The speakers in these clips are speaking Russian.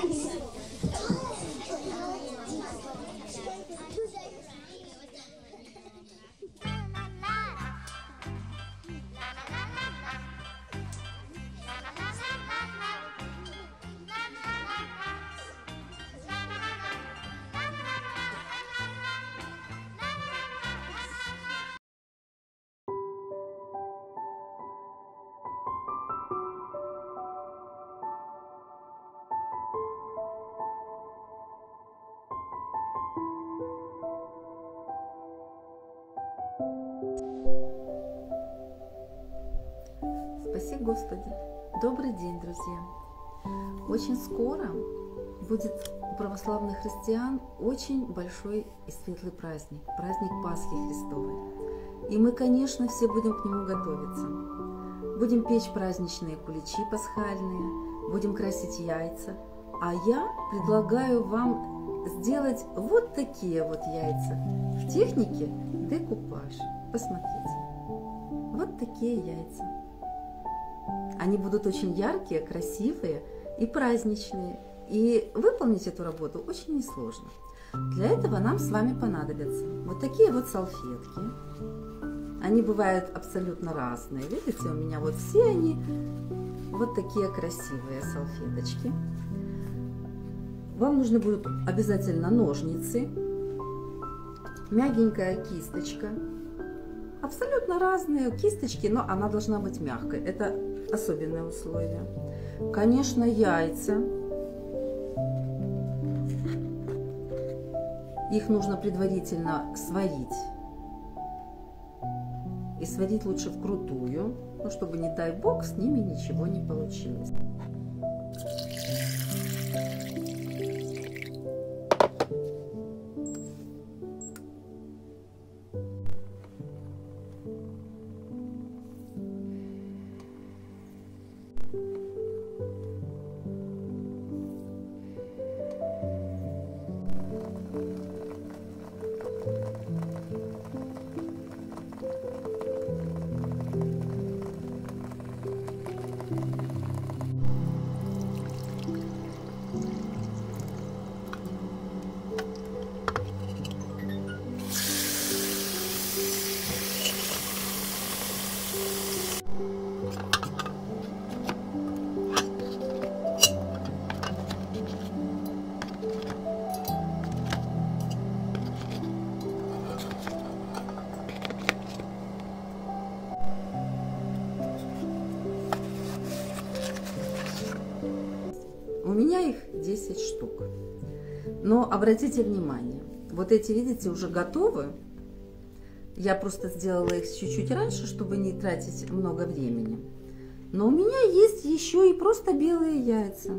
Спаси Господи! Добрый день, друзья! Очень скоро будет у православных христиан очень большой и светлый праздник, праздник Пасхи Христовой. И мы, конечно, все будем к нему готовиться. Будем печь праздничные куличи пасхальные, будем красить яйца. А я предлагаю вам сделать вот такие вот яйца в технике декупаж. Посмотрите, вот такие яйца. Они будут очень яркие, красивые и праздничные. И выполнить эту работу очень несложно. Для этого нам с вами понадобятся вот такие вот салфетки. Они бывают абсолютно разные. Видите, у меня вот все они вот такие красивые салфеточки. Вам нужны будут обязательно ножницы, мягенькая кисточка. Абсолютно разные кисточки, но она должна быть мягкой. Это особенное условие. Конечно, яйца. Их нужно предварительно сварить. И сварить лучше вкрутую, ну, чтобы, не дай бог, с ними ничего не получилось. У меня их 10 штук. Но обратите внимание, вот эти, видите, уже готовы. Я просто сделала их чуть-чуть раньше, чтобы не тратить много времени. Но у меня есть еще и просто белые яйца.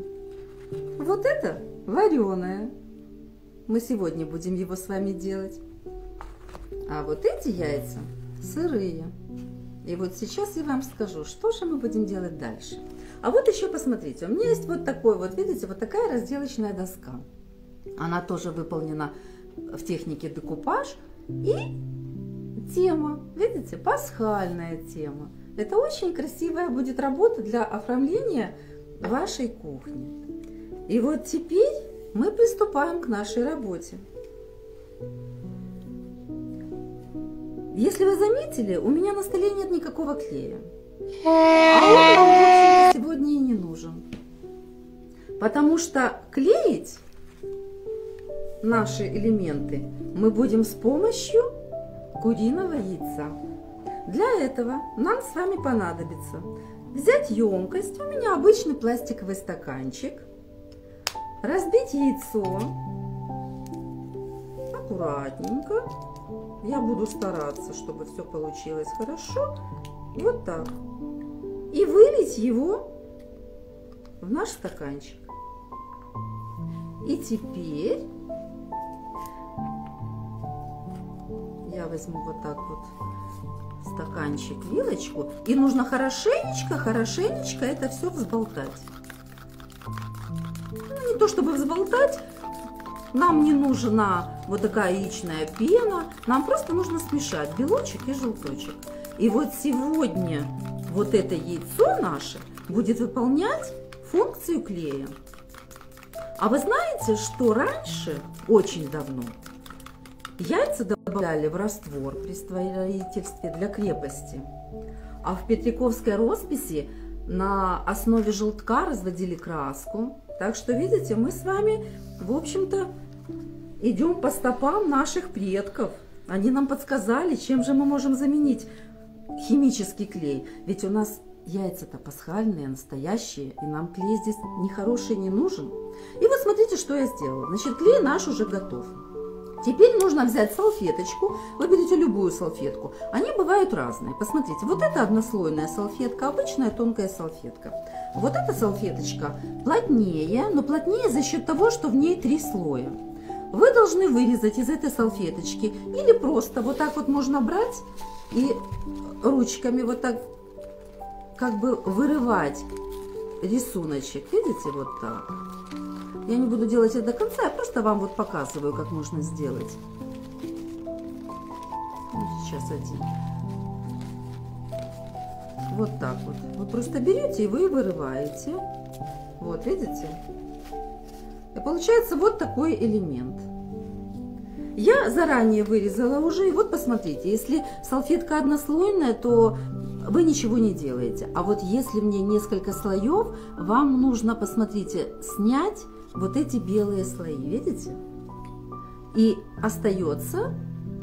Вот это вареное. Мы сегодня будем его с вами делать. А вот эти яйца сырые. И вот сейчас я вам скажу, что же мы будем делать дальше. А вот еще посмотрите, у меня есть вот такой вот, видите, вот такая разделочная доска. Она тоже выполнена в технике декупаж. И тема, видите, пасхальная тема. Это очень красивая будет работа для оформления вашей кухни. И вот теперь мы приступаем к нашей работе. Если вы заметили, у меня на столе нет никакого клея. А он сегодня и не нужен. Потому что клеить наши элементы мы будем с помощью куриного яйца. Для этого нам с вами понадобится взять емкость, у меня обычный пластиковый стаканчик, разбить яйцо аккуратненько. Я буду стараться, чтобы все получилось хорошо. Вот так. И вылить его в наш стаканчик. И теперь я возьму вот так вот стаканчик, вилочку. И нужно хорошенечко, хорошенечко это все взболтать. Ну, не то чтобы взболтать. Нам не нужна вот такая яичная пена, нам просто нужно смешать белочек и желточек. И вот сегодня вот это яйцо наше будет выполнять функцию клея. А вы знаете, что раньше, очень давно, яйца добавляли в раствор при строительстве для крепости, а в петриковской росписи на основе желтка разводили краску. Так что, видите, мы с вами, в общем-то, идем по стопам наших предков. Они нам подсказали, чем же мы можем заменить химический клей. Ведь у нас яйца-то пасхальные, настоящие, и нам клей здесь нехороший не нужен. И вот смотрите, что я сделала. Значит, клей наш уже готов. Теперь нужно взять салфеточку, вы берете любую салфетку. Они бывают разные. Посмотрите, вот это однослойная салфетка, обычная тонкая салфетка. Вот эта салфеточка плотнее, но плотнее за счет того, что в ней 3 слоя. Вы должны вырезать из этой салфеточки или просто вот так вот можно брать и ручками вот так как бы вырывать рисуночек. Видите, вот так. Я не буду делать это до конца, я просто вам вот показываю, как можно сделать. Сейчас один. Вот так вот. Вы просто берете и вы вырываете. Вот, видите? И получается вот такой элемент. Я заранее вырезала уже, и вот посмотрите, если салфетка однослойная, то вы ничего не делаете. А вот если мне несколько слоев, вам нужно, посмотрите, снять вот эти белые слои, видите? И остается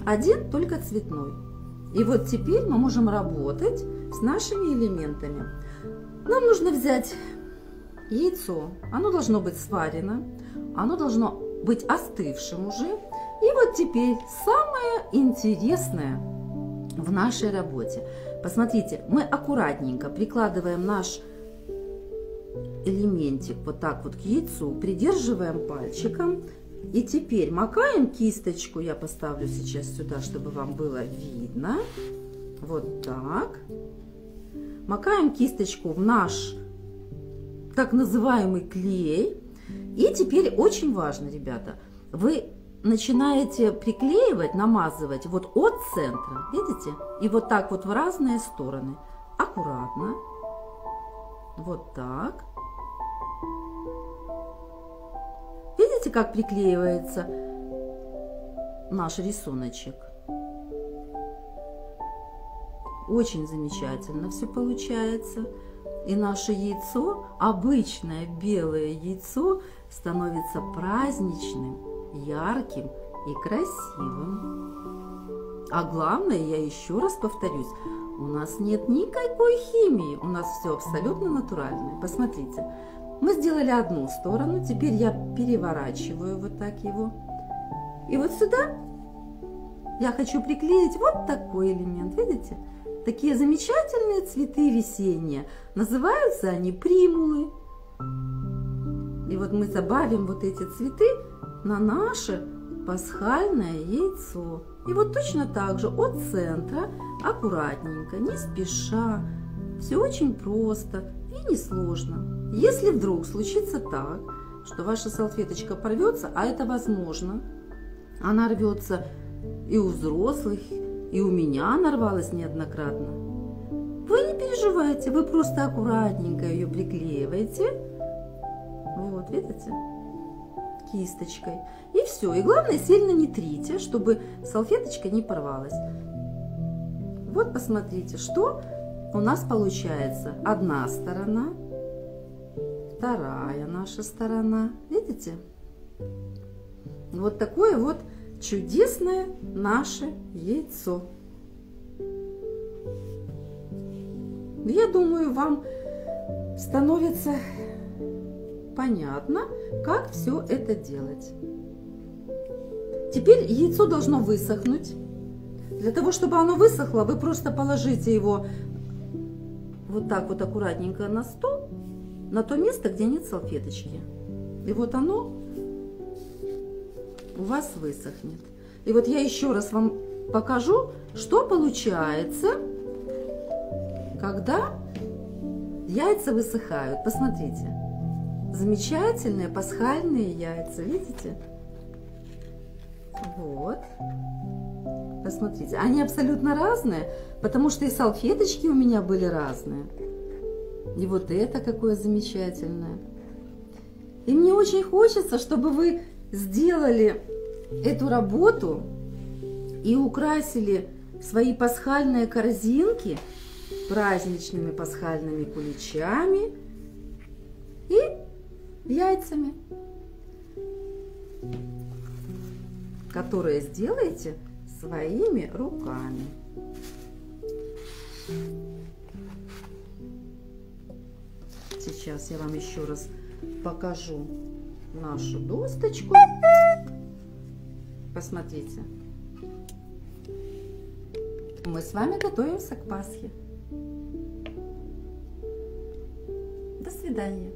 один только цветной. И вот теперь мы можем работать с нашими элементами. Нам нужно взять яйцо, оно должно быть сварено, оно должно быть остывшим уже. И вот теперь самое интересное в нашей работе. Посмотрите, мы аккуратненько прикладываем наш элементик вот так вот к яйцу, придерживаем пальчиком и теперь макаем кисточку. Я поставлю сейчас сюда, чтобы вам было видно. Вот так. Макаем кисточку в наш так называемый клей. И теперь очень важно, ребята, вы начинаете приклеивать, намазывать вот от центра, видите, и вот так вот в разные стороны. Аккуратно. Вот так. Видите, как приклеивается наш рисуночек? Очень замечательно все получается. И наше яйцо, обычное белое яйцо, становится праздничным, ярким и красивым. А главное, я еще раз повторюсь, у нас нет никакой химии, у нас все абсолютно натуральное. Посмотрите, мы сделали одну сторону, теперь я переворачиваю вот так его. И вот сюда я хочу приклеить вот такой элемент, видите? Такие замечательные цветы весенние. Называются они примулы. И вот мы добавим вот эти цветы на наше пасхальное яйцо. И вот точно так же от центра, аккуратненько, не спеша. Все очень просто и несложно. Если вдруг случится так, что ваша салфеточка порвется, а это возможно, она рвется и у взрослых, и у меня нарвалась неоднократно. Вы не переживайте, вы просто аккуратненько ее приклеиваете. Вот, видите? Кисточкой. И все. И главное, сильно не трите, чтобы салфеточка не порвалась. Вот посмотрите, что у нас получается. Одна сторона, вторая наша сторона. Видите? Вот такое вот чудесное наше яйцо. Я думаю, вам становится понятно, как все это делать. Теперь яйцо должно высохнуть. Для того, чтобы оно высохло, вы просто положите его вот так вот аккуратненько на стол, на то место, где нет салфеточки. И вот оно у вас высохнет. И вот я еще раз вам покажу, что получается, когда яйца высыхают. Посмотрите. Замечательные пасхальные яйца, видите? Вот. Посмотрите, они абсолютно разные, потому что и салфеточки у меня были разные. И вот это какое замечательное. И мне очень хочется, чтобы вы сделали эту работу и украсили свои пасхальные корзинки праздничными пасхальными куличами и яйцами, которые сделаете своими руками. Сейчас я вам еще раз покажу нашу досточку. Посмотрите. Мы с вами готовимся к Пасхе. До свидания.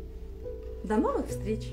До новых встреч.